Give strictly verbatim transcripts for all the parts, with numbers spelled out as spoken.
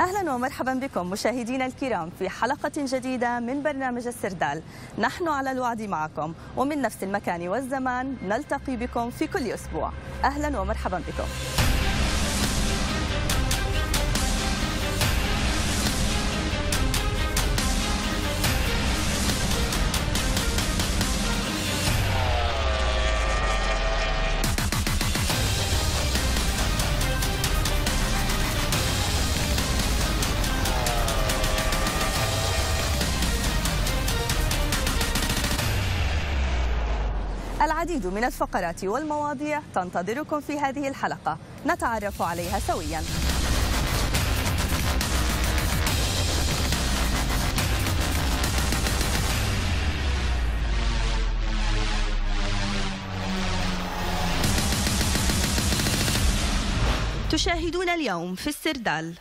أهلا ومرحبا بكم مشاهدينا الكرام في حلقة جديدة من برنامج السردال. نحن على الوعد معكم ومن نفس المكان والزمان، نلتقي بكم في كل أسبوع. أهلا ومرحبا بكم. العديد من الفقرات والمواضيع تنتظركم في هذه الحلقة، نتعرف عليها سوياً. تشاهدون اليوم في السردال: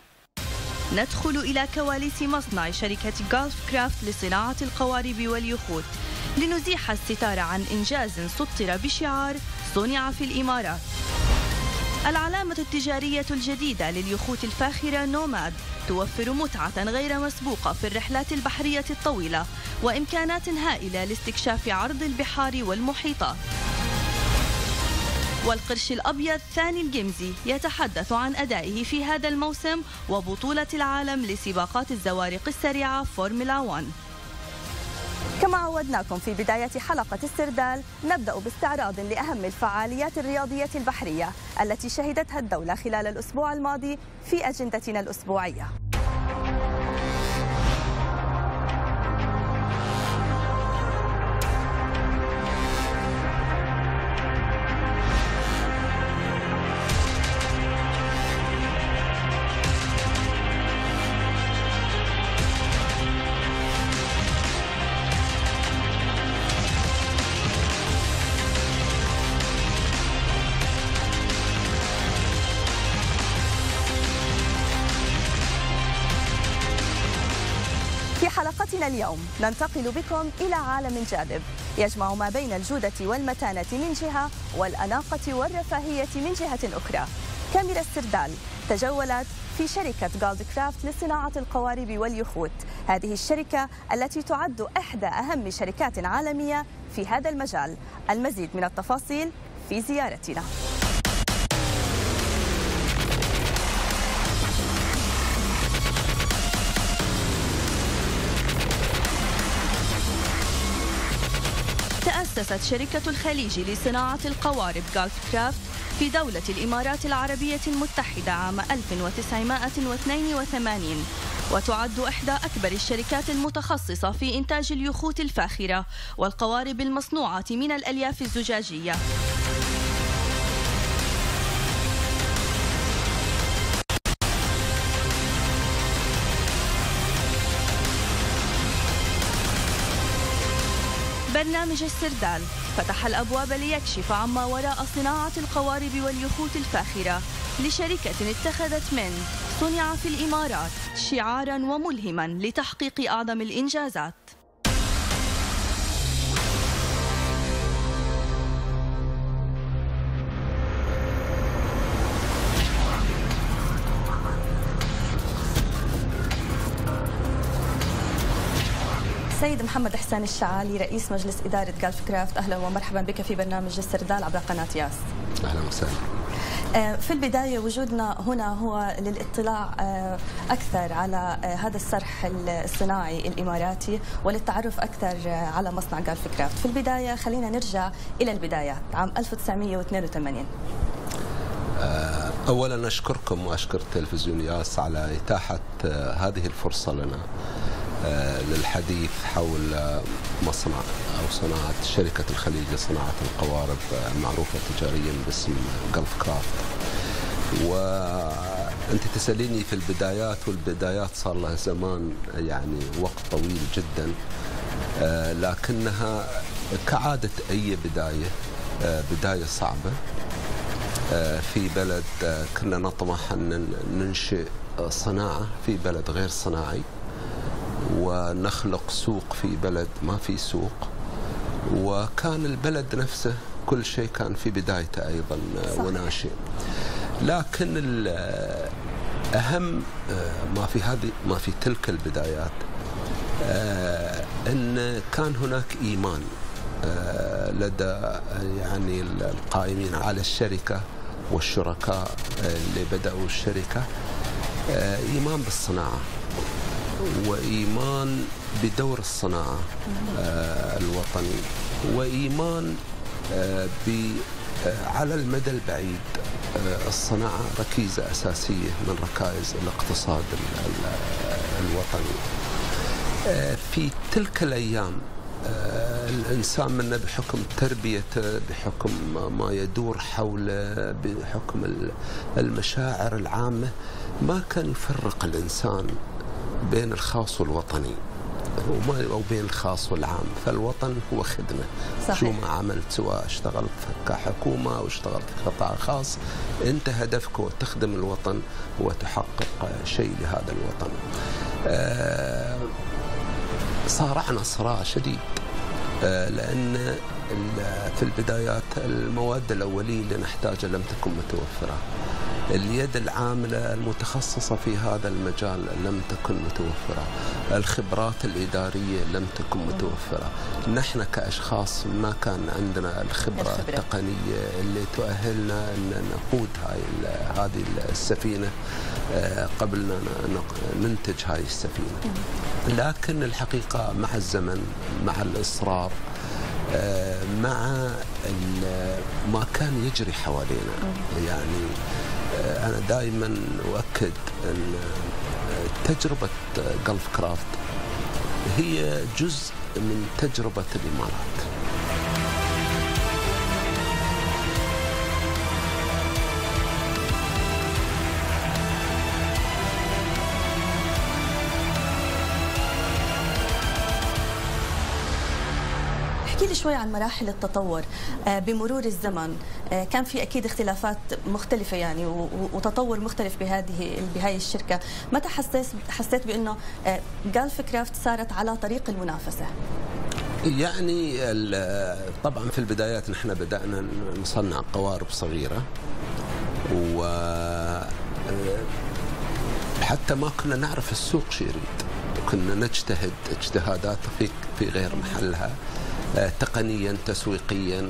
ندخل إلى كواليس مصنع شركة غولف كرافت لصناعة القوارب واليخوت لنزيح الستار عن إنجاز سطر بشعار صنع في الإمارات. العلامة التجارية الجديدة لليخوت الفاخرة نوماد توفر متعة غير مسبوقة في الرحلات البحرية الطويلة وإمكانات هائلة لاستكشاف عرض البحار والمحيطات. والقرش الأبيض ثاني الجمزي يتحدث عن أدائه في هذا الموسم وبطولة العالم لسباقات الزوارق السريعة فورمولا واحد. كما عودناكم في بداية حلقة السردال، نبدأ باستعراض لأهم الفعاليات الرياضية البحرية التي شهدتها الدولة خلال الأسبوع الماضي في أجندتنا الأسبوعية. اليوم ننتقل بكم إلى عالم جاذب يجمع ما بين الجودة والمتانة من جهة والأناقة والرفاهية من جهة أخرى. كاميرا السردال تجولت في شركة غولف كرافت لصناعة القوارب واليخوت. هذه الشركة التي تعد إحدى أهم شركات عالمية في هذا المجال. المزيد من التفاصيل في زيارتنا. تأسست شركة الخليج لصناعة القوارب غولف كرافت في دولة الإمارات العربية المتحدة عام ألف وتسعمائة واثنين وثمانين، وتعد إحدى أكبر الشركات المتخصصة في إنتاج اليخوت الفاخرة والقوارب المصنوعة من الألياف الزجاجية. برنامج السردال فتح الأبواب ليكشف عما وراء صناعة القوارب واليخوت الفاخرة لشركة اتخذت من صنع في الإمارات شعارا وملهما لتحقيق أعظم الإنجازات. سيد محمد حسين الشعالي، رئيس مجلس إدارة غولف كرافت، أهلا ومرحبا بك في برنامج السردال عبر قناة ياس. أهلا وسهلا. في البداية وجودنا هنا هو للاطلاع أكثر على هذا السرح الصناعي الإماراتي وللتعرف أكثر على مصنع غولف كرافت. في البداية خلينا نرجع إلى البدايات عام ألف وتسعمائة واثنين وثمانين. أولا أشكركم وأشكر تلفزيون ياس على إتاحة هذه الفرصة لنا للحديث حول مصنع أو صناعة شركة الخليج لصناعة القوارب المعروفة تجاريا باسم غولف كرافت. وأنت تسأليني في البدايات، والبدايات صار لها زمان، يعني وقت طويل جدا، لكنها كعادة أي بداية بداية صعبة في بلد كنا نطمح أن ننشئ صناعة في بلد غير صناعي ونخلق سوق في بلد ما في سوق، وكان البلد نفسه كل شيء كان في بدايته أيضا وناشئ. لكن أهم ما في هذه ما في تلك البدايات أن كان هناك إيمان لدى يعني القائمين على الشركة والشركاء اللي بدأوا الشركة، إيمان بالصناعة وإيمان بدور الصناعة الوطني وإيمان على المدى البعيد الصناعة ركيزة أساسية من ركائز الاقتصاد الوطني. في تلك الأيام الإنسان منا بحكم تربيته، بحكم ما يدور حوله، بحكم المشاعر العامة، ما كان يفرق الإنسان بين الخاص والوطني أو بين الخاص والعام. فالوطن هو خدمة، صحيح. شو ما عملت، سواء اشتغلت كحكومة أو اشتغلت قطاع خاص، أنت هدفك هو تخدم الوطن وتحقق شيء لهذا الوطن. آه صارعنا صراع شديد، آه لأن في البدايات المواد الأولية اللي نحتاجها لم تكن متوفرة، اليد العاملة المتخصصة في هذا المجال لم تكن متوفرة، الخبرات الإدارية لم تكن متوفرة. نحن كأشخاص ما كان عندنا الخبرة, الخبرة التقنية اللي تؤهلنا أن نقود هذه السفينة قبل أن ننتج هذه السفينة. لكن الحقيقة مع الزمن، مع الإصرار، مع ما كان يجري حوالينا، يعني أنا دائما أؤكد أن تجربة جلف كرافت هي جزء من تجربة الإمارات. احكي لي شوي عن مراحل التطور بمرور الزمن. كان في اكيد اختلافات مختلفه يعني وتطور مختلف بهذه بهاي الشركه. متى حسيت حسيت بانه جلف كرافت صارت على طريق المنافسه؟ يعني طبعا في البدايات نحن بدانا نصنع قوارب صغيره، وحتى ما كنا نعرف السوق شو يريد، وكنا نجتهد اجتهادات في في غير محلها، تقنيا، تسويقيا،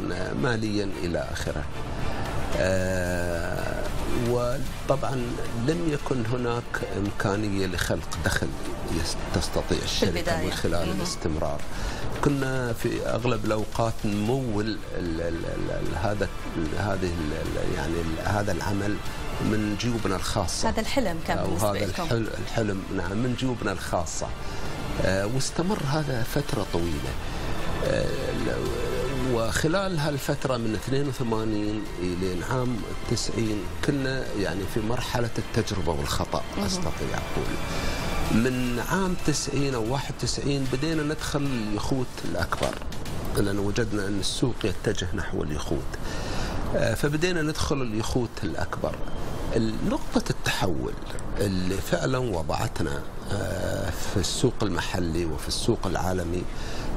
ماليا، إلى آخره. وطبعا لم يكن هناك إمكانية لخلق دخل تستطيع الشركة من خلال الاستمرار. كنا في أغلب الأوقات نمول هذا هذه يعني هذا العمل من جيوبنا الخاصة. هذا الحلم كان بالنسبة لكم. هذا الحلم نعم من جيوبنا الخاصة، واستمر هذا فترة طويلة. وخلال هالفترة من اثنين وثمانين إلى عام تسعين كنا يعني في مرحلة التجربة والخطأ، أستطيع أقول. من عام تسعين أو واحد وتسعين بدينا ندخل اليخوت الأكبر، لأن وجدنا أن السوق يتجه نحو اليخوت، فبدينا ندخل اليخوت الأكبر. نقطة التحول اللي فعلا وضعتنا في السوق المحلي وفي السوق العالمي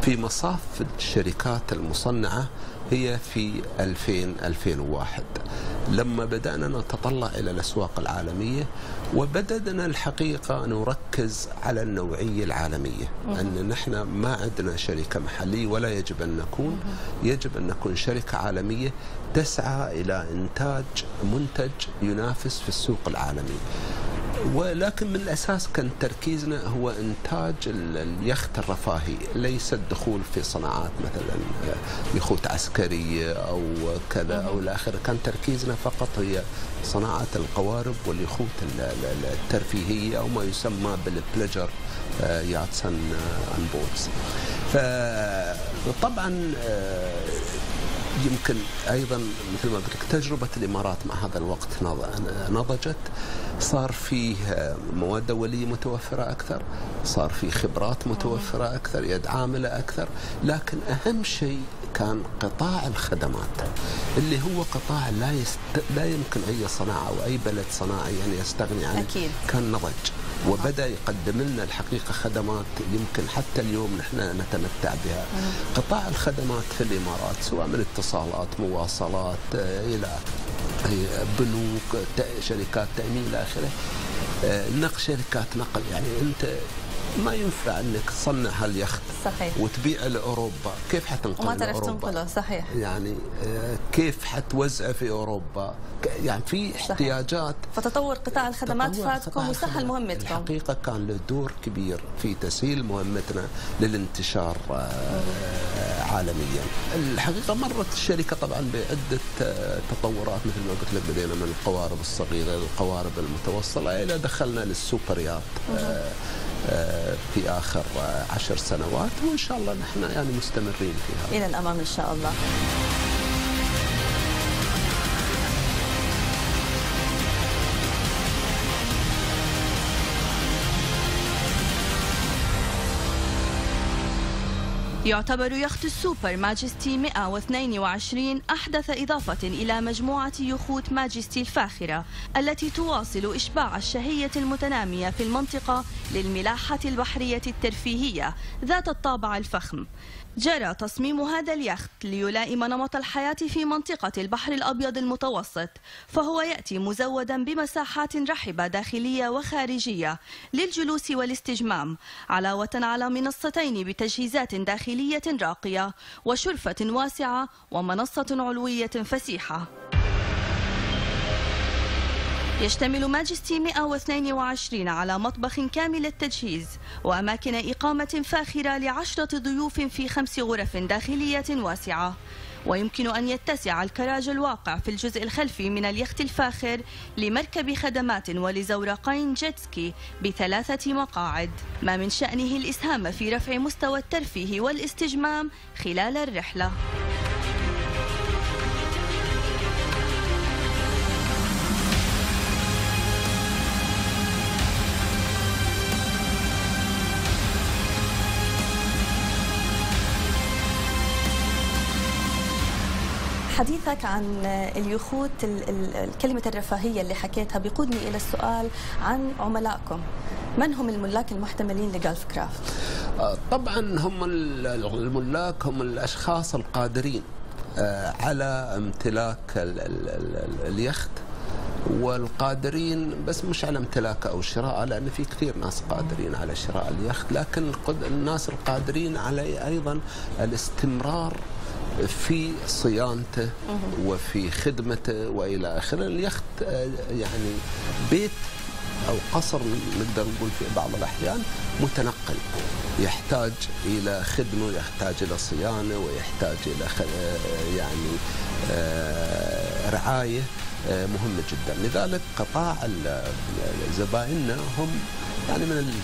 في مصاف الشركات المصنعة هي في ألفين ألفين وواحد، لما بدأنا نتطلع إلى الأسواق العالمية، وبدأنا الحقيقة نركز على النوعية العالمية. أن نحن ما عندنا شركة محلية ولا يجب أن نكون، يجب أن نكون شركة عالمية تسعى إلى إنتاج منتج ينافس في السوق العالمي. ولكن من الأساس كان تركيزنا هو إنتاج اليخت الرفاهي، ليس الدخول في صناعات مثلا يخوت عسكرية أو كذا أو الآخر. كان تركيزنا فقط هي صناعة القوارب واليخوت الترفيهية أو ما يسمى بالبلجر ياتسن أنبوتس. فطبعا يمكن أيضا مثل ما قلت تجربة الإمارات مع هذا الوقت نضجت، صار فيه مواد أولية متوفرة أكثر، صار فيه خبرات متوفرة أكثر، يد عاملة أكثر. لكن أهم شيء كان قطاع الخدمات، اللي هو قطاع لا يست... لا يمكن أي صناعة أو أي بلد صناعي أن يعني يستغني عنه. أكيد. كان نضج وبدأ يقدم لنا الحقيقة خدمات يمكن حتى اليوم نحن نتمتع بها. قطاع الخدمات في الإمارات سواء من اتصالات، مواصلات، إلى بنوك، شركات تأمين، إلى آخره، نقل شركات نقل، يعني انت ما ينفع انك تصنع هاليخت صحيح وتبيعه لاوروبا، كيف حتنقله؟ وما تعرف تنقله صحيح، يعني كيف حتوزعه في اوروبا؟ يعني في احتياجات صحيح. فتطور قطاع الخدمات فاتكم وسهل مهمتكم. الحقيقه كان له دور كبير في تسهيل مهمتنا للانتشار عالميا. الحقيقه مرت الشركه طبعا بعده تطورات مثل ما قلت لك، بدينا من القوارب الصغيره للقوارب المتوسطه الى دخلنا للسوبر يات في آخر عشر سنوات، وإن شاء الله نحن يعني مستمرين فيها إلى الأمام إن شاء الله. يعتبر يخت السوبر ماجستي مئة واثنين وعشرين أحدث إضافة إلى مجموعة يخوت ماجستي الفاخرة التي تواصل إشباع الشهية المتنامية في المنطقة للملاحة البحرية الترفيهية ذات الطابع الفخم. جرى تصميم هذا اليخت ليلائم نمط الحياة في منطقة البحر الأبيض المتوسط، فهو يأتي مزودا بمساحات رحبة داخلية وخارجية للجلوس والاستجمام، علاوة على منصتين بتجهيزات داخلية راقية وشرفة واسعة ومنصة علوية فسيحة. يشتمل ماجستي مئة واثنين وعشرين على مطبخ كامل التجهيز وأماكن إقامة فاخرة لعشرة ضيوف في خمس غرف داخلية واسعة، ويمكن أن يتسع الكراج الواقع في الجزء الخلفي من اليخت الفاخر لمركب خدمات ولزورقين جيتسكي بثلاثة مقاعد، ما من شأنه الإسهام في رفع مستوى الترفيه والاستجمام خلال الرحلة. حديثك عن اليخوت، كلمة الرفاهية اللي حكيتها بيقودني إلى السؤال عن عملائكم، من هم الملاك المحتملين لجولف كرافت؟ طبعا هم الملاك هم الأشخاص القادرين على امتلاك اليخت والقادرين بس مش على امتلاكه أو شراءه، لأن في كثير ناس قادرين على شراء اليخت، لكن الناس القادرين على أيضا الاستمرار في صيانته وفي خدمته والى اخره. اليخت يعني بيت او قصر نقدر نقول في بعض الاحيان متنقل، يحتاج الى خدمه، يحتاج الى صيانه، ويحتاج الى يعني رعايه مهمه جدا. لذلك قطاع زبائننا هم يعني من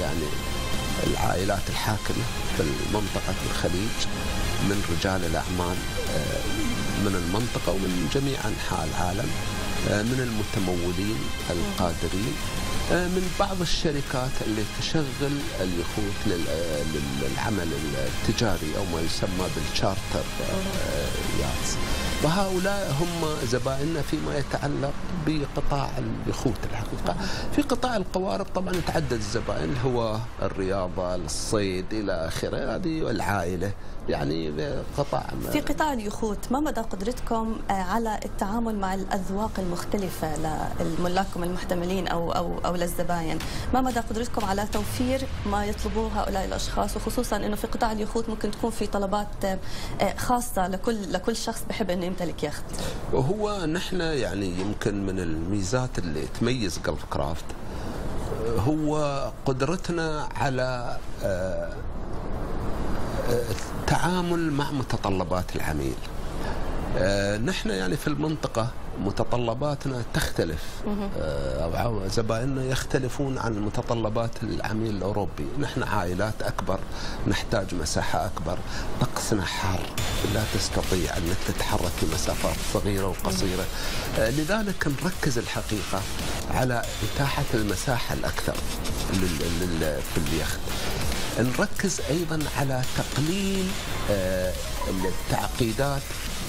يعني العائلات الحاكمه في منطقه الخليج، من رجال الأعمال من المنطقة ومن جميع أنحاء العالم، من المتمولين القادرين، من بعض الشركات اللي تشغل اليخوت للعمل التجاري أو ما يسمى بالشارتر ياتس. وهؤلاء هم زبائننا فيما يتعلق بقطاع اليخوت. الحقيقة في قطاع القوارب طبعا يتعدد الزبائن، الهواة، الرياضة، الصيد إلى آخره، هذه العائلة يعني قطاع. في قطاع اليخوت ما مدى قدرتكم على التعامل مع الأذواق المختلفة لملاكم المحتملين أو أو أو للزبائن؟ ما مدى قدرتكم على توفير ما يطلبوه هؤلاء الأشخاص، وخصوصا إنه في قطاع اليخوت ممكن تكون في طلبات خاصة لكل لكل شخص بحب إنه يمتلك يخت؟ هو نحن يعني يمكن من الميزات اللي تميز جولف كرافت هو قدرتنا على التعامل مع متطلبات العميل. نحن يعني في المنطقة متطلباتنا تختلف، أو زبائننا يختلفون عن متطلبات العميل الأوروبي. نحن عائلات أكبر، نحتاج مساحة أكبر، طقسنا حار، لا تستطيع أن تتحرك في مسافات صغيرة وقصيرة، لذلك نركز الحقيقة على إتاحة المساحة الأكثر في اليخت. نركز أيضا على تقليل التعقيدات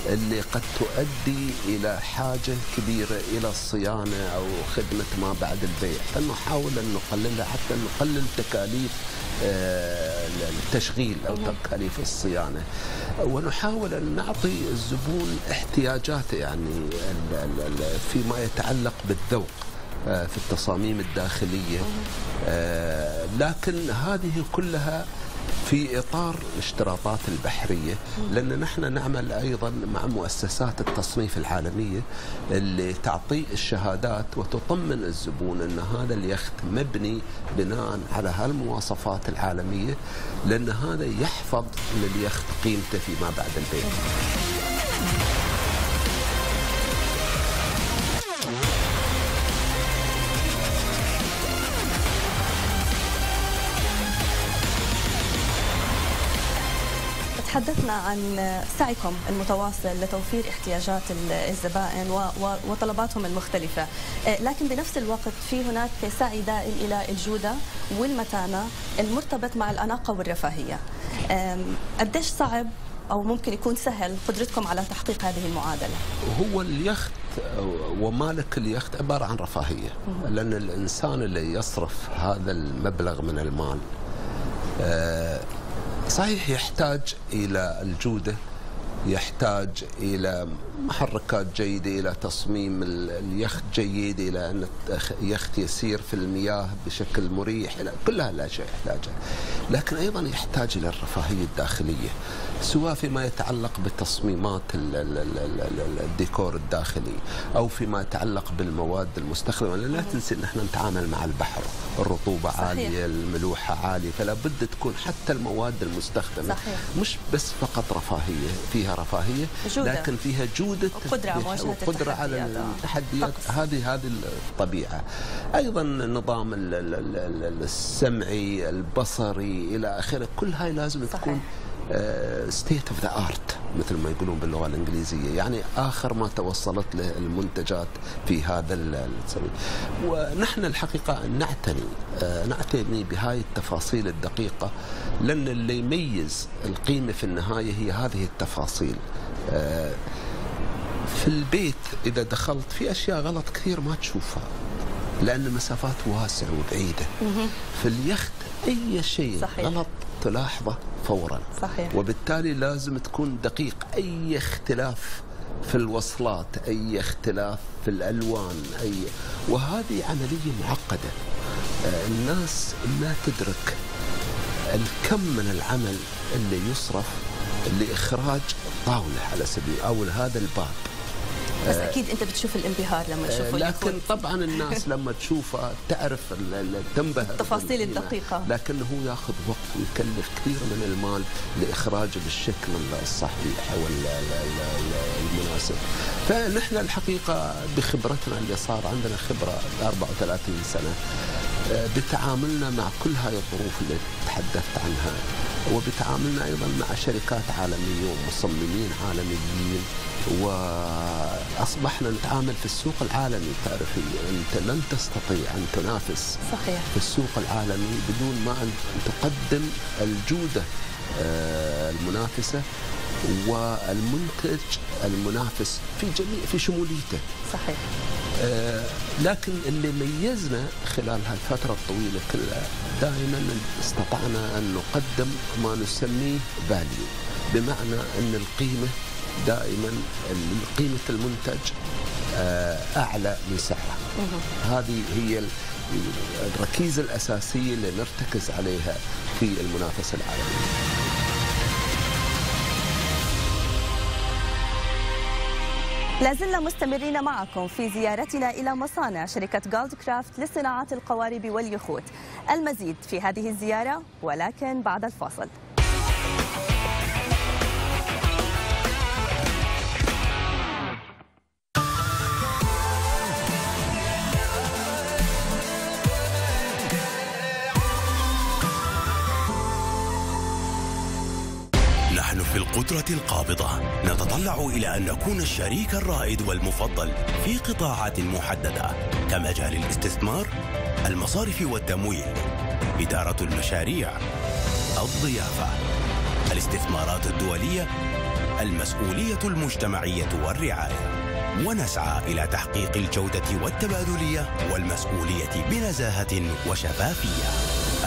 اللي قد تؤدي إلى حاجة كبيرة إلى الصيانة أو خدمة ما بعد البيع، فنحاول أن نقللها حتى نقلل تكاليف التشغيل أو تكاليف الصيانة، ونحاول أن نعطي الزبون احتياجاته يعني فيما يتعلق بالذوق. في التصاميم الداخلية، لكن هذه كلها في إطار الاشتراطات البحرية، لأن نحن نعمل أيضا مع مؤسسات التصنيف العالمية اللي تعطي الشهادات وتطمن الزبون أن هذا اليخت مبني بناء على هالمواصفات العالمية، لأن هذا يحفظ لليخت قيمته فيما بعد البيع. تحدثنا عن سعيكم المتواصل لتوفير احتياجات الزبائن وطلباتهم المختلفة، لكن بنفس الوقت في هناك سعي دائم إلى الجودة والمتانة المرتبط مع الأناقة والرفاهية. قديش صعب أو ممكن يكون سهل قدرتكم على تحقيق هذه المعادلة؟ هو اليخت ومالك اليخت عبارة عن رفاهية، لأن الإنسان اللي يصرف هذا المبلغ من المال صحيح يحتاج إلى الجودة، يحتاج إلى محركات جيدة، إلى تصميم اليخت جيد، إلى أن اليخت يسير في المياه بشكل مريح، إلى كل هالأشياء يحتاجها، لكن أيضا يحتاج إلى الرفاهية الداخلية، سواء فيما يتعلق بتصميمات الديكور الداخلي أو فيما يتعلق بالمواد المستخدمة، لأن لا تنسي أن احنا نتعامل مع البحر، الرطوبة صحيح. عالية، الملوحة عالية، فلا بد تكون حتى المواد المستخدمة صحيح. مش بس فقط رفاهية، فيها رفاهية جودة. لكن فيها جودة وقدرة على التحديات. هذه هذه الطبيعة، أيضا النظام السمعي البصري إلى آخره، كل هاي لازم صحيح. تكون ستيت اوف ذا ارت مثل ما يقولون باللغه الانجليزيه، يعني اخر ما توصلت له المنتجات في هذا السبيل. ونحن الحقيقه نعتني آه نعتني بهاي التفاصيل الدقيقه، لان اللي يميز القيمه في النهايه هي هذه التفاصيل. آه في البيت اذا دخلت في اشياء غلط كثير ما تشوفها، لان المسافات واسعه وبعيده. في اليخت اي شيء صحيح. غلط تلاحظه فورا صحيح. وبالتالي لازم تكون دقيق، أي اختلاف في الوصلات، أي اختلاف في الألوان، أي وهذه عملية معقدة. الناس ما تدرك الكم من العمل اللي يصرف لإخراج الطاولة على سبيل أو هذا الباب، بس اكيد انت بتشوف الانبهار لما تشوفه، لكن طبعا الناس لما تشوفه تعرف تنبهر التفاصيل الدقيقه، لكن هو ياخذ وقت ويكلف كثير من المال لاخراجه بالشكل الصحيح او المناسب. فنحن الحقيقه بخبرتنا اللي صار عندنا خبره أربعة وثلاثين سنه بتعاملنا مع كل هاي الظروف اللي تحدثت عنها، وبتعاملنا ايضا مع شركات عالميه ومصممين عالميين، واصبحنا نتعامل في السوق العالمي. تعرفي انت لن تستطيع ان تنافس صحيح. في السوق العالمي بدون ما ان تقدم الجوده المنافسه والمنتج المنافس في جميع في شموليته صحيح. آه لكن اللي ميزنا خلال هالفترة الطويلة كلها دائما استطعنا أن نقدم ما نسميه فاليو، بمعنى أن القيمة دائما قيمة المنتج آه أعلى من سعره. هذه هي الركيزة الأساسية اللي نرتكز عليها في المنافسة العالمية. لازلنا مستمرين معكم في زيارتنا إلى مصانع شركة جولد كرافت لصناعة القوارب واليخوت. المزيد في هذه الزيارة ولكن بعد الفاصل. في القدرة القابضة نتطلع إلى أن نكون الشريك الرائد والمفضل في قطاعات محددة كمجال الاستثمار، المصارف والتمويل، إدارة المشاريع، الضيافة، الاستثمارات الدولية، المسؤولية المجتمعية والرعاية، ونسعى إلى تحقيق الجودة والتبادلية والمسؤولية بنزاهة وشفافية.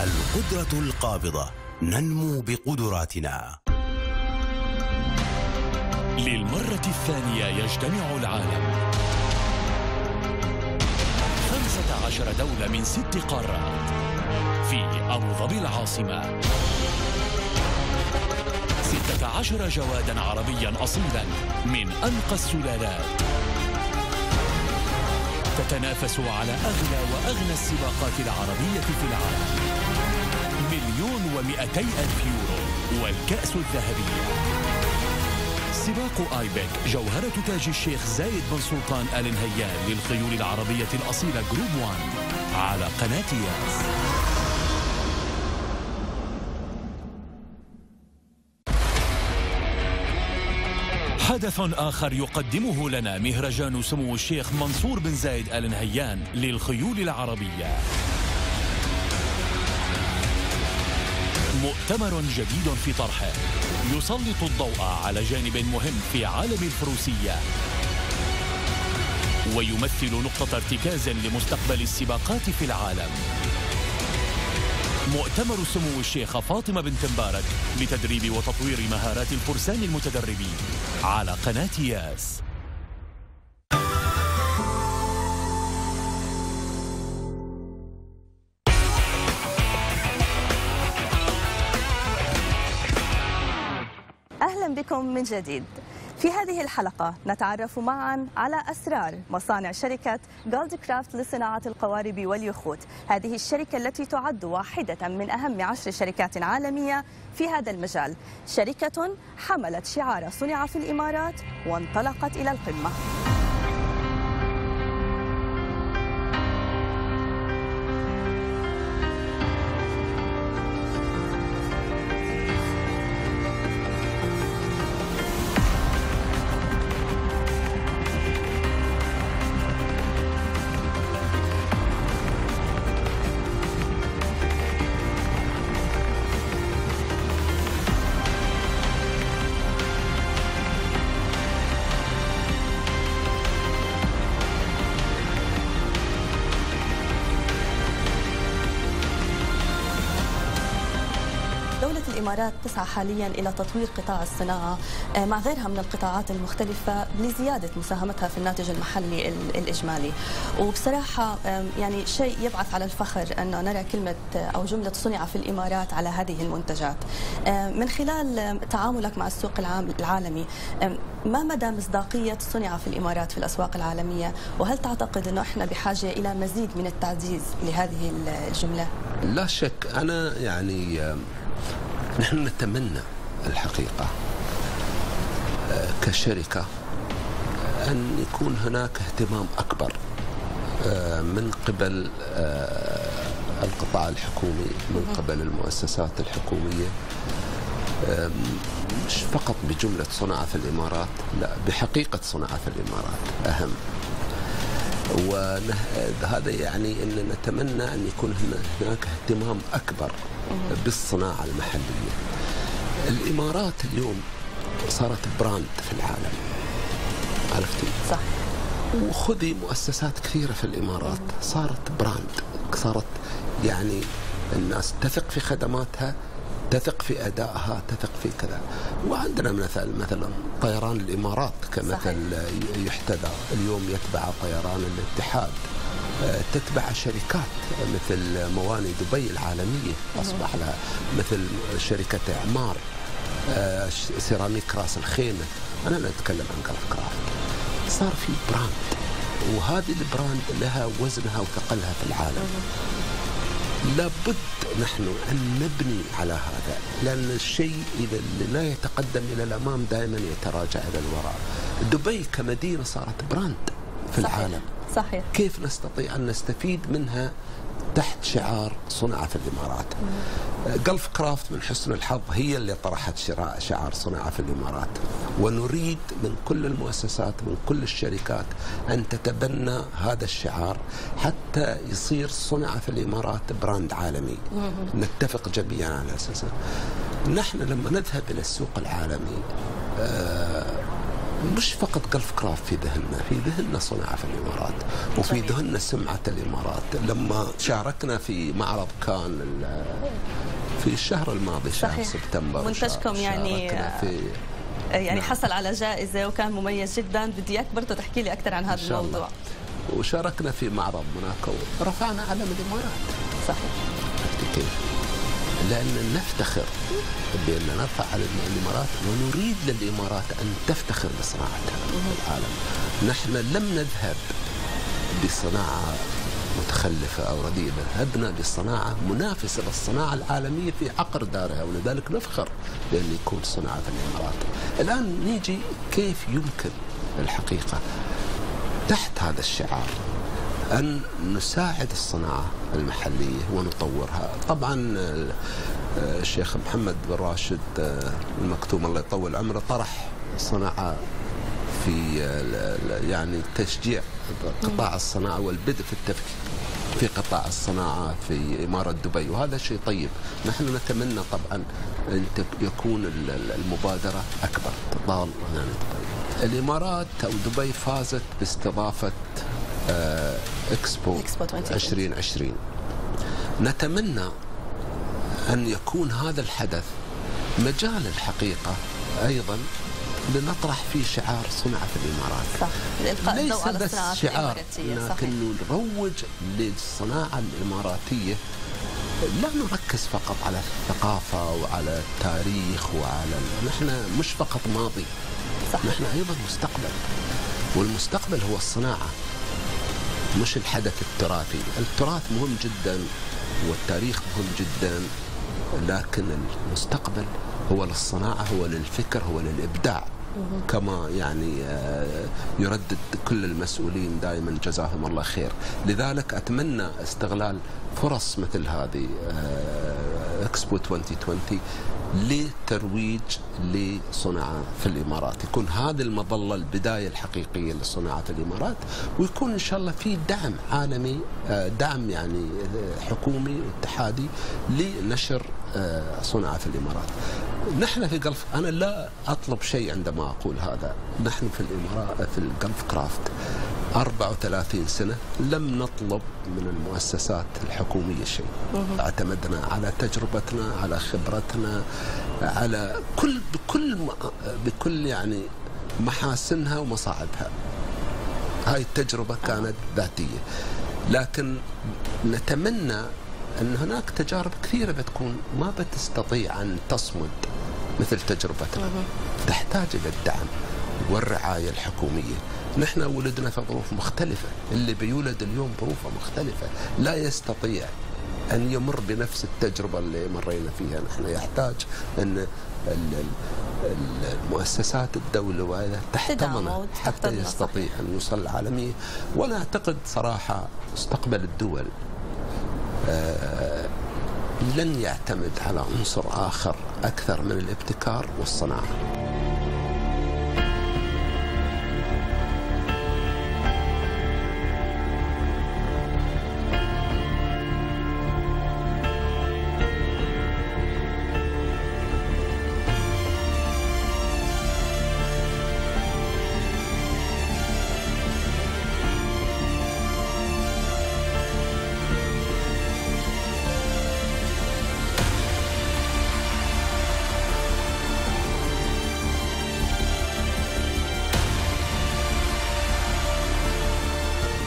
القدرة القابضة، ننمو بقدراتنا. للمرة الثانية يجتمع العالم. خمسة عشر دولة من ست قارات في أبوظبي العاصمة، ستة عشر جوادا عربيا أصيلا من أنقى السلالات تتنافس على أغلى وأغنى السباقات العربية في العالم. مليون ومئتي ألف يورو والكأس الذهبية. سباق آيبك جوهرة تاج الشيخ زايد بن سلطان آل نهيان للخيول العربية الأصيلة جروب واحد على قناة ياس. حدث آخر يقدمه لنا مهرجان سمو الشيخ منصور بن زايد آل نهيان للخيول العربية. مؤتمر جديد في طرحه يسلط الضوء على جانب مهم في عالم الفروسية ويمثل نقطة ارتكاز لمستقبل السباقات في العالم. مؤتمر سمو الشيخة فاطمة بنت مبارك لتدريب وتطوير مهارات الفرسان المتدربين على قناة ياس. بكم من جديد. في هذه الحلقة نتعرف معا على أسرار مصانع شركة جولد كرافت لصناعة القوارب واليخوت. هذه الشركة التي تعد واحدة من أهم عشر شركات عالمية في هذا المجال، شركة حملت شعار صنع في الإمارات وانطلقت إلى القمة. الإمارات تسعى حاليا إلى تطوير قطاع الصناعة مع غيرها من القطاعات المختلفة لزيادة مساهمتها في الناتج المحلي الإجمالي. وبصراحة يعني شيء يبعث على الفخر أن نرى كلمة أو جملة صنع في الإمارات على هذه المنتجات. من خلال تعاملك مع السوق العالمي، ما مدى مصداقية صنع في الإمارات في الأسواق العالمية؟ وهل تعتقد أنه إحنا بحاجة إلى مزيد من التعزيز لهذه الجملة؟ لا شك. أنا يعني نحن نتمنى الحقيقة كشركة أن يكون هناك اهتمام أكبر من قبل القطاع الحكومي، من قبل المؤسسات الحكومية، مش فقط بجملة صنع في الإمارات، لا، بحقيقة صنع في الإمارات أهم. وهذا يعني أن نتمنى أن يكون هناك اهتمام أكبر بالصناعة المحلية. الإمارات اليوم صارت براند في العالم، عرفتي؟ صح. وخذي مؤسسات كثيرة في الإمارات صارت براند، صارت يعني الناس تثق في خدماتها، تثق في أدائها، تثق في كذا. وعندنا مثل مثلا طيران الإمارات كمثل يحتذى اليوم، يتبع طيران الاتحاد، تتبع شركات مثل مواني دبي العالمية أصبح لها، مثل شركة إعمار، سيراميك راس الخيمة. أنا لا أتكلم عن جولف كرافت، صار في براند، وهذه البراند لها وزنها وثقلها في العالم. لابد نحن أن نبني على هذا، لأن الشيء اللي لا يتقدم إلى الأمام دائما يتراجع إلى الوراء. دبي كمدينة صارت براند في صحيح. العالم صحيح. كيف نستطيع أن نستفيد منها تحت شعار صنع في الإمارات؟ جولف كرافت من حسن الحظ هي اللي طرحت شعار صنع في الإمارات، ونريد من كل المؤسسات، من كل الشركات أن تتبنى هذا الشعار حتى يصير صنع في الإمارات براند عالمي. مم. نتفق جميعا على أساسه. نحن لما نذهب إلى السوق العالمي آه مش فقط جولف كرافت في ذهننا، في ذهننا صناعة في الإمارات، وفي ذهننا سمعة الإمارات. لما شاركنا في معرض كان في الشهر الماضي، شهر صحيح. سبتمبر، منتجكم يعني في يعني نعم. حصل على جائزة وكان مميز جدا. بدي أكبر تحكي لي أكثر عن هذا الموضوع. وشاركنا في معرض موناكو ورفعنا علم الامارات. صحيح كيف؟ لان نفتخر بان نرفع علم الامارات ونريد للامارات ان تفتخر بصناعتها في العالم. نحن لم نذهب بصناعه متخلفة أو رديئة، ذهبنا لصناعة منافسة للصناعة العالمية في عقر دارها، ولذلك نفخر بأن يكون صناعة في الإمارات. الآن نيجي كيف يمكن الحقيقة تحت هذا الشعار أن نساعد الصناعة المحلية ونطورها. طبعا الشيخ محمد بن راشد المكتوم الله يطول عمره طرح صناعة في يعني تشجيع قطاع الصناعة والبدء في التفكير في قطاع الصناعة في إمارة دبي، وهذا شيء طيب. نحن نتمنى طبعا أن يكون المبادرة أكبر تطال يعني دبي. الإمارات أو دبي فازت باستضافة إكسبو ألفين وعشرين. نتمنى أن يكون هذا الحدث مجال الحقيقة أيضا لنطرح فيه شعار صناعة الإمارات. صح. ليس بس شعار، لكن نروج للصناعة الإماراتية. لا نركز فقط على الثقافة وعلى التاريخ وعلى نحن مش فقط ماضي. صح. نحن أيضا مستقبل، والمستقبل هو الصناعة مش الحدث التراثي. التراث مهم جدا والتاريخ مهم جدا، لكن المستقبل هو للصناعة، هو للفكر، هو للإبداع. كما يعني يردد كل المسؤولين دائما جزاهم الله خير. لذلك أتمنى استغلال فرص مثل هذه إكسبو ألفين وعشرين لترويج لصناعة في الإمارات، يكون هذه المظلة البداية الحقيقية لصناعة الإمارات، ويكون إن شاء الله في دعم عالمي، دعم يعني حكومي واتحادي لنشر صناعة في الإمارات. نحن في جلف، أنا لا أطلب شيء عندما أقول هذا، نحن في الإمارات في الجلف كرافت أربع وثلاثين سنة لم نطلب من المؤسسات الحكومية شيء. اعتمدنا على تجربتنا، على خبرتنا، على كل بكل بكل يعني محاسنها ومصاعبها. هاي التجربة كانت ذاتية، لكن نتمنى أن هناك تجارب كثيرة بتكون ما بتستطيع أن تصمد مثل تجربتنا، تحتاج إلى الدعم والرعاية الحكومية. نحن ولدنا في ظروف مختلفة، اللي بيولد اليوم ظروفه مختلفة، لا يستطيع أن يمر بنفس التجربة اللي مرينا فيها نحن. يحتاج أن المؤسسات الدولية تحتضنه حتى يستطيع أن يوصل للعالمية. وأنا أعتقد صراحة مستقبل الدول آه لن يعتمد على عنصر آخر أكثر من الابتكار والصناعة.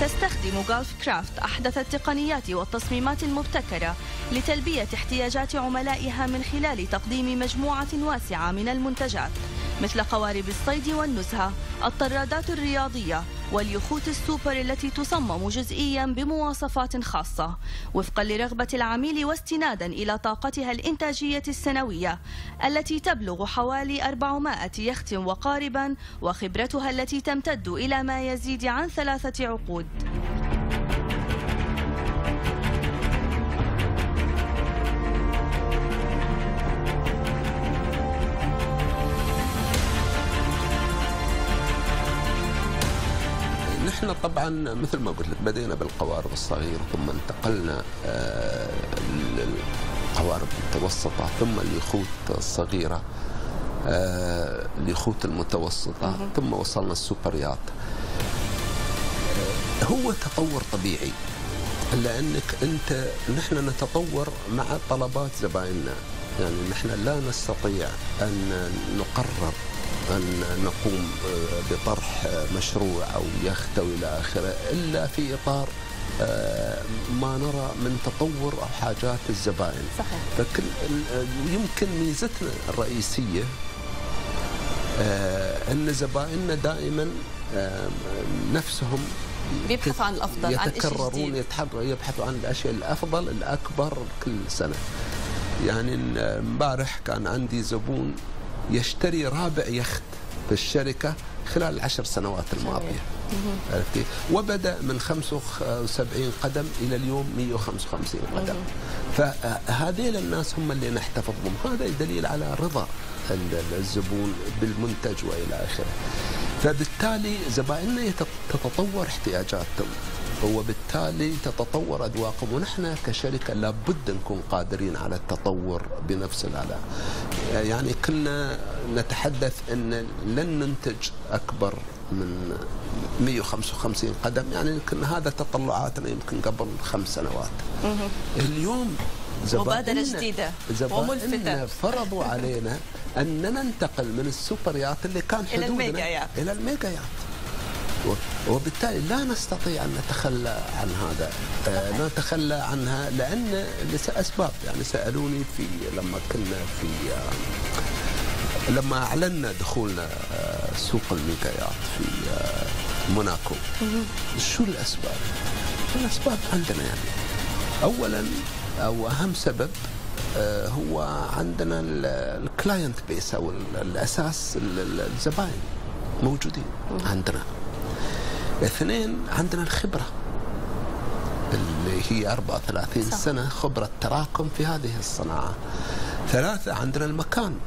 تستخدم غولف كرافت أحدث التقنيات والتصميمات المبتكرة لتلبية احتياجات عملائها من خلال تقديم مجموعة واسعة من المنتجات مثل قوارب الصيد والنزهة، الطرادات الرياضية، واليخوت السوبر التي تصمم جزئيا بمواصفات خاصة وفقا لرغبة العميل واستنادا إلى طاقتها الإنتاجية السنوية التي تبلغ حوالي أربعمائة يخت وقاربا، وخبرتها التي تمتد إلى ما يزيد عن ثلاثة عقود. احنا طبعا مثل ما قلت لك بدينا بالقوارب الصغيره، ثم انتقلنا للقوارب المتوسطه، ثم اليخوت الصغيره، اليخوت المتوسطه، ثم وصلنا السوبر يات. هو تطور طبيعي، لانك انت نحن نتطور مع طلبات زبائننا. يعني نحن لا نستطيع ان نقرر أن نقوم بطرح مشروع أو يخت أو إلى آخره إلا في إطار ما نرى من تطور أو حاجات الزبائن. صحيح. فكل يمكن ميزتنا الرئيسية أن زبائننا دائما نفسهم بيبحثوا عن الأفضل، يتكررون يبحثوا عن الأشياء الأفضل الأكبر كل سنة. يعني امبارح كان عندي زبون يشتري رابع يخت في الشركة خلال العشر سنوات الماضية. عرفتي؟ وبدأ من خمسة وسبعين قدم إلى اليوم مئة وخمسة وخمسين قدم. فهذيل الناس هم اللي نحتفظ بهم، هذا دليل على رضا الزبون بالمنتج وإلى آخره. فبالتالي زبائننا تتطور احتياجاتهم وبالتالي تتطور أذواقهم، ونحن كشركة لابد نكون قادرين على التطور بنفس العلاقة. يعني كنا نتحدث أن لن ننتج أكبر من مئة وخمسة وخمسين قدم، يعني يمكن هذا تطلعاتنا يمكن قبل خمس سنوات. اليوم مبادرة جديدة وملفتة فرضوا علينا أن ننتقل من السوبريات اللي كان حدودنا إلى الميجايات إلى الميجايات، وبالتالي لا نستطيع أن نتخلى عن هذا، لا نتخلى عنها لأن لأسباب. يعني سألوني في لما كنا في لما أعلنا دخولنا سوق الميجايات في موناكو، شو الأسباب؟ الأسباب عندنا يعني أولا أو أهم سبب هو عندنا الكلاينت بيس أو الأساس الزبائن موجودين عندنا. اثنين عندنا الخبرة اللي هي أربعة وثلاثين صح. سنة خبرة تراكم في هذه الصناعة. ثلاثة عندنا المكان،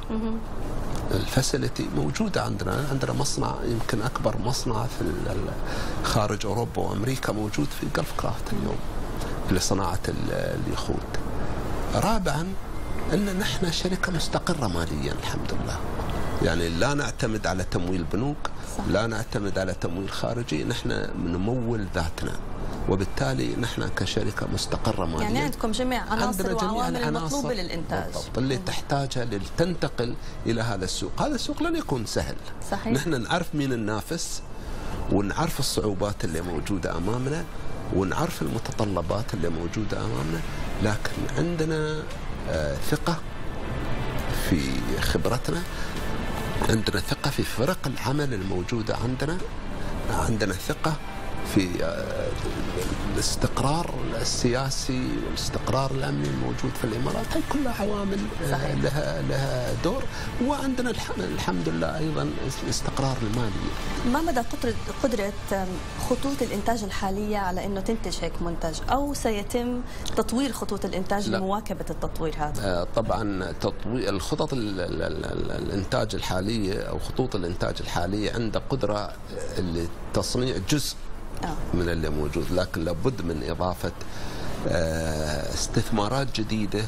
الفاسيلتي موجودة عندنا، عندنا مصنع يمكن أكبر مصنع في خارج أوروبا وأمريكا موجود في جلف كرافت اليوم لصناعة اليخوت. رابعا أن نحن شركة مستقرة ماليا الحمد لله، يعني لا نعتمد على تمويل بنوك، لا نعتمد على تمويل خارجي، نحن نمول ذاتنا وبالتالي نحن كشركة مستقرة ماليا. يعني عندكم جميع عناصر وعوامل المطلوبة للإنتاج اللي تحتاجها لتنتقل إلى هذا السوق. هذا السوق لن يكون سهل. صحيح. نحن نعرف مين النافس ونعرف الصعوبات اللي موجودة أمامنا ونعرف المتطلبات اللي موجودة أمامنا، لكن عندنا ثقة في خبرتنا، عندنا ثقة في فرق العمل الموجودة عندنا، عندنا ثقة في الاستقرار السياسي والاستقرار الأمني الموجود في الإمارات. هاي كلها عوامل لها لها دور. وعندنا الحمد لله أيضا الاستقرار المالي. ما مدى قدرة خطوط الإنتاج الحالية على أنه تنتج هيك منتج، أو سيتم تطوير خطوط الإنتاج لمواكبة التطوير هذا؟ طبعا تطوير الخطط الإنتاج الحالية أو خطوط الإنتاج الحالية عندها قدرة لتصنيع جزء من اللي موجود، لكن لابد من إضافة استثمارات جديدة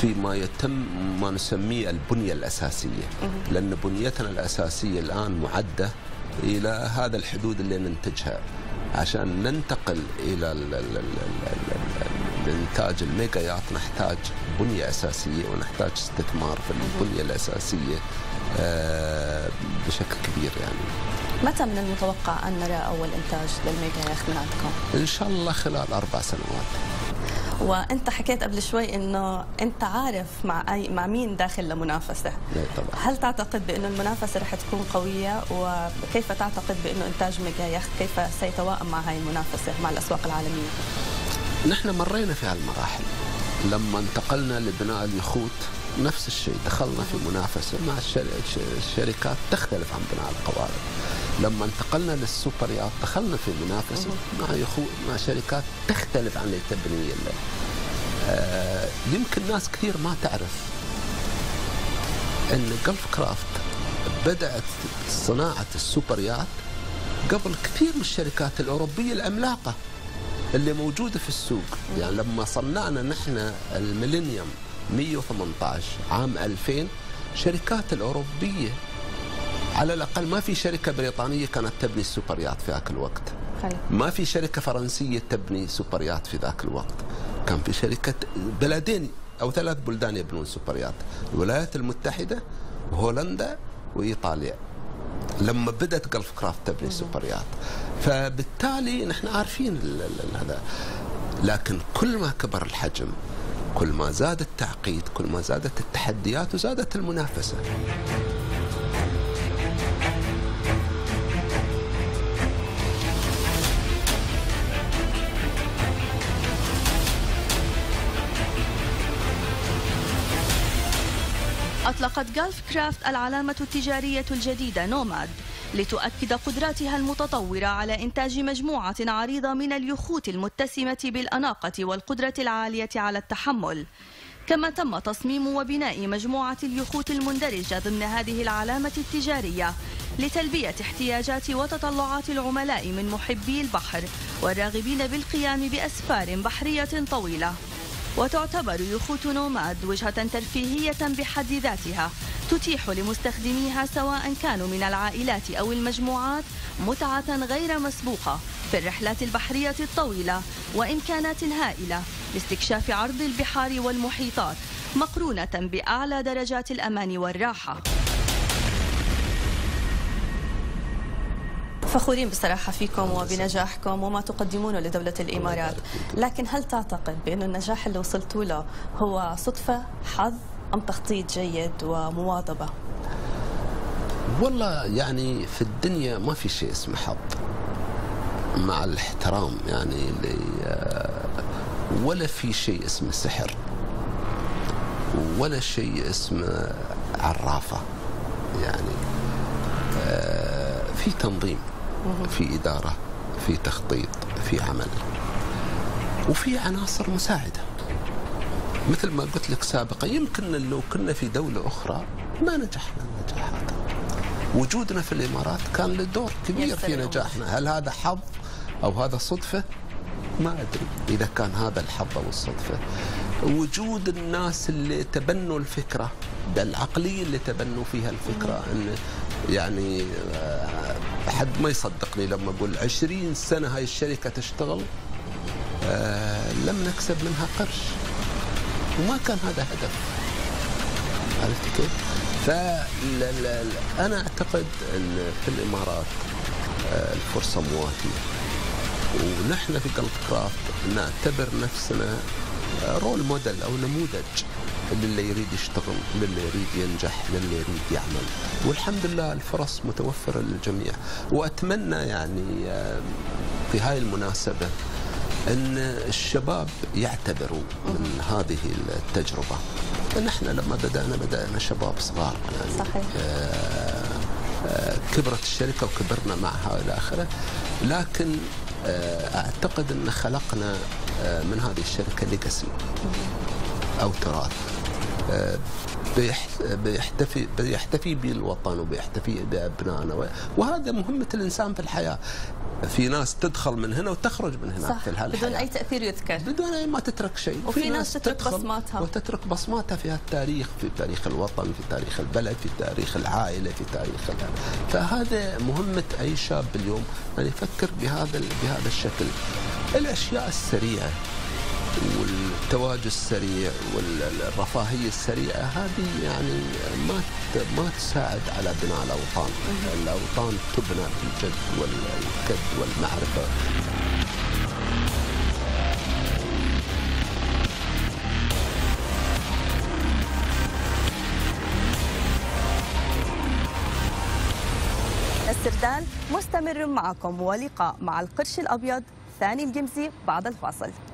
فيما يتم ما نسميه البنية الأساسية، لأن بنيتنا الأساسية الآن معدة إلى هذا الحدود اللي ننتجها. عشان ننتقل إلى الإنتاج الميجايات نحتاج بنية أساسية ونحتاج استثمار في البنية الأساسية بشكل كبير. يعني متى من المتوقع أن نرى أول إنتاج للميجايات من عندكم؟ إن شاء الله خلال أربع سنوات. وأنت حكيت قبل شوي إنه أنت عارف مع أي مع مين داخل لمنافسة. طبعا. هل تعتقد بأنه المنافسة رح تكون قوية؟ وكيف تعتقد بأنه إنتاج ميجايات كيف سيتواءم مع هاي المنافسة مع الأسواق العالمية؟ نحن مرينا في هالمراحل. لما انتقلنا لبناء اليخوت نفس الشيء، دخلنا في منافسة مع الشركات تختلف عن بناء القوارب. لما انتقلنا للسوبريات دخلنا في منافسة مع يخوت مع شركات تختلف عن التبنية. آه يمكن ناس كثير ما تعرف أن جلف كرافت بدأت صناعة السوبريات قبل كثير من الشركات الأوروبية العملاقة اللي موجودة في السوق. يعني لما صنعنا نحن الميلينيوم مئة وثمانية عشر عام ألفين، شركات الأوروبية على الأقل ما في شركة بريطانية كانت تبني السوبريات في ذاك الوقت، ما في شركة فرنسية تبني سوبريات في ذاك الوقت، كان في شركة بلدين أو ثلاث بلدان يبنون سوبريات، الولايات المتحدة وهولندا وإيطاليا. لما بدأت جلف كرافت تبني بالرياض، فبالتالي نحن عارفين هذا. لكن كل ما كبر الحجم كل ما زاد التعقيد، كل ما زادت التحديات وزادت المنافسة. أطلقت جلف كرافت العلامة التجارية الجديدة نوماد لتؤكد قدراتها المتطورة على إنتاج مجموعة عريضة من اليخوت المتسمة بالأناقة والقدرة العالية على التحمل، كما تم تصميم وبناء مجموعة اليخوت المندرجة ضمن هذه العلامة التجارية لتلبية احتياجات وتطلعات العملاء من محبي البحر والراغبين بالقيام بأسفار بحرية طويلة. وتعتبر يخوت نوماد وجهة ترفيهية بحد ذاتها تتيح لمستخدميها سواء كانوا من العائلات أو المجموعات متعة غير مسبوقة في الرحلات البحرية الطويلة وإمكانات هائلة لاستكشاف عرض البحار والمحيطات مقرونة بأعلى درجات الأمان والراحة. فخورين بصراحة فيكم وبنجاحكم وما تقدمونه لدولة الإمارات، لكن هل تعتقد بأن النجاح اللي وصلتوا له هو صدفة، حظ، أم تخطيط جيد ومواظبة؟ والله يعني في الدنيا ما في شيء اسمه حظ، مع الاحترام يعني، ولا في شيء اسمه سحر ولا شيء اسمه عرافة. يعني في تنظيم، في إدارة، في تخطيط، في عمل، وفي عناصر مساعدة. مثل ما قلت لك سابقا، يمكن لو كنا في دولة أخرى ما نجحنا النجاح هذا. وجودنا في الإمارات كان له دور كبير في نجاحنا. هل هذا حظ أو هذا صدفة؟ ما أدري إذا كان هذا الحظ أو الصدفة. وجود الناس اللي تبنوا الفكرة، العقلية اللي تبنوا فيها الفكرة، أن يعني أحد ما يصدقني لما أقول عشرين سنة هاي الشركة تشتغل أه لم نكسب منها قرش، وما كان هذا هدف. عرفت كيف؟ فأنا أعتقد أن في الإمارات الفرصة مواتية، ونحن في جلف كرافت نعتبر نفسنا رول موديل أو نموذج للي يريد يشتغل، للي يريد ينجح، للي يريد يعمل. والحمد لله الفرص متوفرة للجميع. وأتمنى يعني في هاي المناسبة أن الشباب يعتبروا من هذه التجربة. نحن لما بدأنا بدأنا شباب صغار يعني. صحيح. آآ آآ كبرت الشركة وكبرنا معها إلى آخره، لكن أعتقد أن خلقنا من هذه الشركة ليجاسي أو تراث بيحتفي بيحتفي به الوطن وبيحتفي بأبنائنا، وهذا مهمة الإنسان في الحياة. في ناس تدخل من هنا وتخرج من هنا، صح، في الحياة بدون أي تأثير يذكر، بدون أي ما تترك شيء. وفي ناس, ناس تترك بصماتها وتترك بصماتها في التاريخ، في تاريخ الوطن، في تاريخ البلد، في تاريخ العائلة، في تاريخ العائلة. فهذا مهمة أي شاب اليوم أن يفكر بهذا بهذا الشكل. الأشياء السريعة والتواجد السريع والرفاهية السريعة هذه يعني ما ما تساعد على بناء الأوطان. الأوطان تبنى بالجد والكد والمعرفة. السردال مستمر معكم، ولقاء مع القرش الأبيض ثاني الجمزي بعد الفاصل.